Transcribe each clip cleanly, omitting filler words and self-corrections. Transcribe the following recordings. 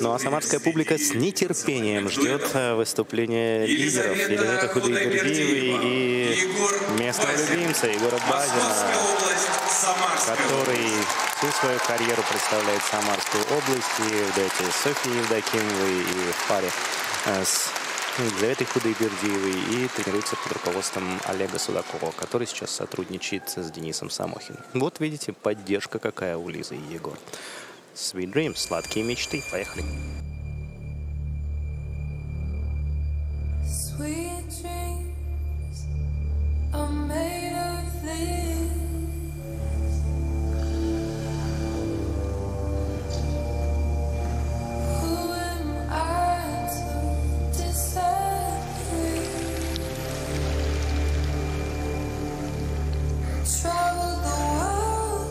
Ну а самарская публика с нетерпением ждет выступления лидеров Елизаветы Худайбердиевой и местного любимца Егора Базина, который всю свою карьеру представляет Самарскую область и в дуэте с Софьей Евдокимовой, и в паре с Елизаветой Худайбердиевой, и тренируется под руководством Олега Судакова, который сейчас сотрудничает с Денисом Самохиным. Вот видите, поддержка какая у Лизы и Егора. Sweet Dreams, сладкие мечты. Поехали. Sweet dreams are made of this. Who am I to decide? Travel the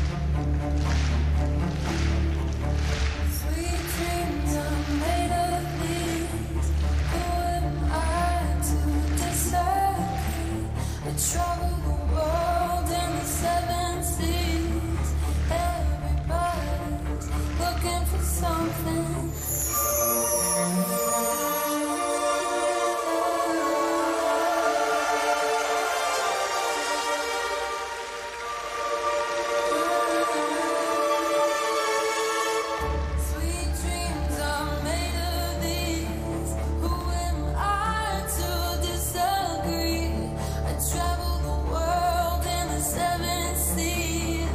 world and the seven seas. Looking for something. Sweet dreams are made of these. Who am I to decide? I travel the world and the seven seas.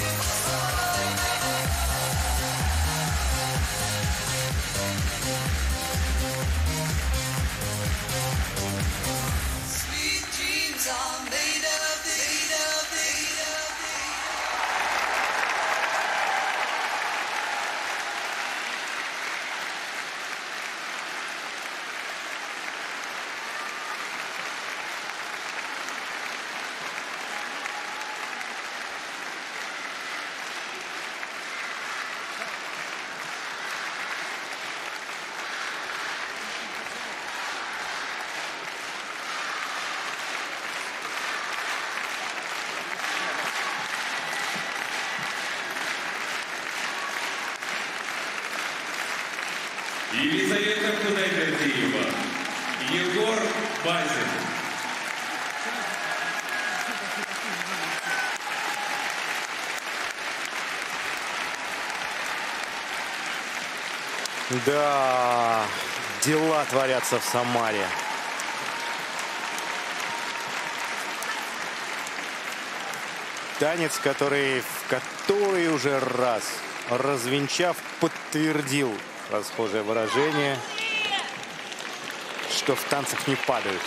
Looking for something. Елизавета Худайбердиева, Егор Базин. Да, дела творятся в Самаре. Танец, который уже раз, развенчав, подтвердил расхожее выражение, что в танцах не падают.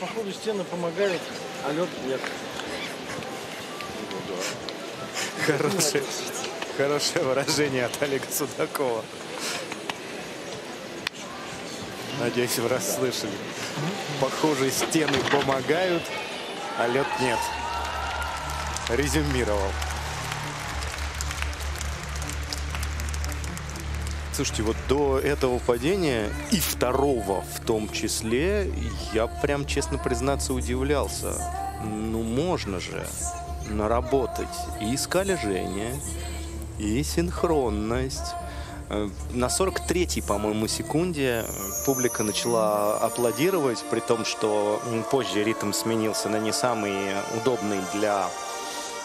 Походу, стена помогает, а лед нет. Хорошее выражение от Олега Судакова. Надеюсь, вы расслышали. Похоже, стены помогают, а лед нет. Резюмировал. Слушайте, вот до этого падения, и второго в том числе, я прям, честно признаться, удивлялся. Ну, можно же наработать и скольжение, и синхронность. На 43-й, по-моему, секунде публика начала аплодировать, при том, что позже ритм сменился на не самый удобный для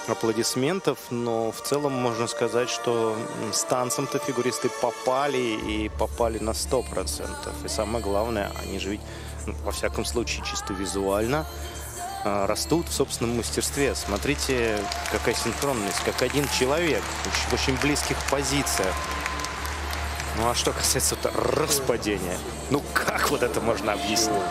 аплодисментов. Но в целом можно сказать, что с танцем-то фигуристы попали, и попали на 100%. И самое главное, они же ведь, во всяком случае, чисто визуально растут в собственном мастерстве. Смотрите, какая синхронность, как один человек в очень близких позициях. Ну а что касается распадения, ну как вот это можно объяснить?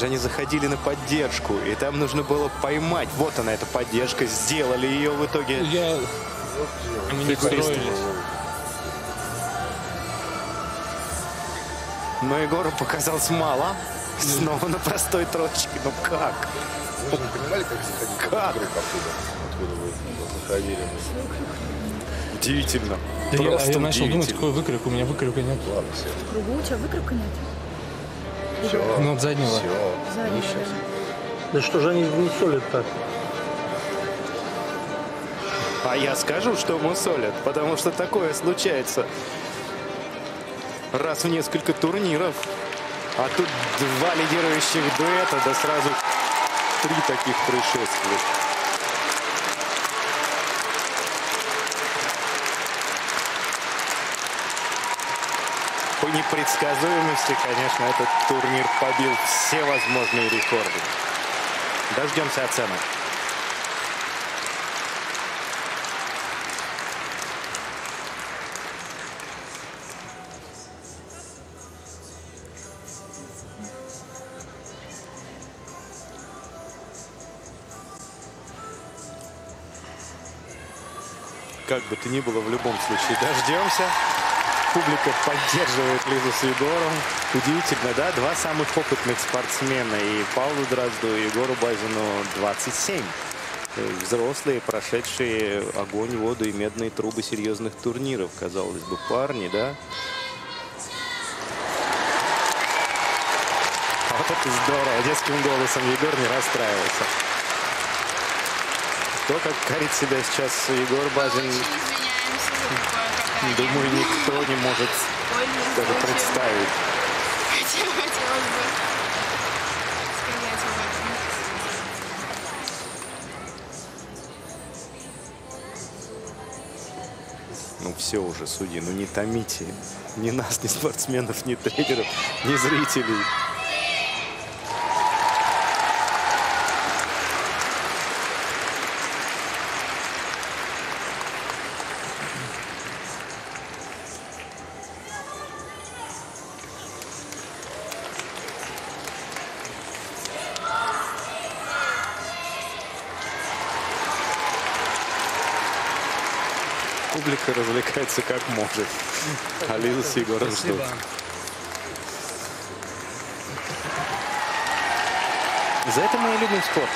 Они заходили на поддержку, и там нужно было поймать. Вот она, эта поддержка, сделали ее в итоге. Но Егору показалось мало. Снова на простой трочке. Ну как? Вы же не понимали, как заходить? Как? Откуда вы заходили? Удивительно. Да я начал думать, какой выкрик. У меня выкрика нет. Ладно, все. В кругу у тебя выкрика нет? Все. Ну, от заднего. Все. Заднего. Да что же они не солят так? А я скажу, что мы солят, потому что такое случается раз в несколько турниров. А тут два лидирующих дуэта, да сразу три таких происшествия. По непредсказуемости, конечно, этот турнир побил все возможные рекорды. Дождемся оценок. Как бы то ни было, в любом случае дождемся. Публика поддерживает Лизу с Егором. Удивительно, да? Два самых опытных спортсмена. И Павлу Дрозду, и Егору Базину 27. Взрослые, прошедшие огонь, воду и медные трубы серьезных турниров. Казалось бы, парни, да? А вот это здорово. Детским голосом Егор не расстраивался. То, как корит себя сейчас Егор Базин, думаю, никто не может даже представить. Ну все уже, судьи, ну не томите. Ни нас, ни спортсменов, ни тренеров, ни зрителей. Публика развлекается как может. А Лиза с Егором ждут. За это мы и любим спорт.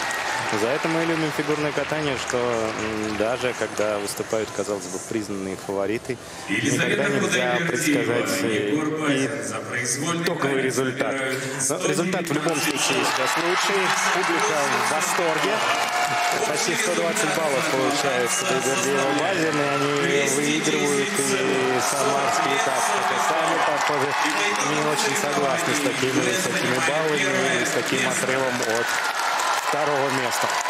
За это мы любим фигурное катание, что даже когда выступают, казалось бы, признанные фавориты, никогда нельзя предсказать и итоговый результат. Но результат в любом случае сейчас лучший. Публика в восторге. Почти 120 баллов получается Худайбердиева Базин, и они выигрывают и самарский этап. Хотя сами, похоже, не очень согласны с такими баллами, с таким отрывом от второго места.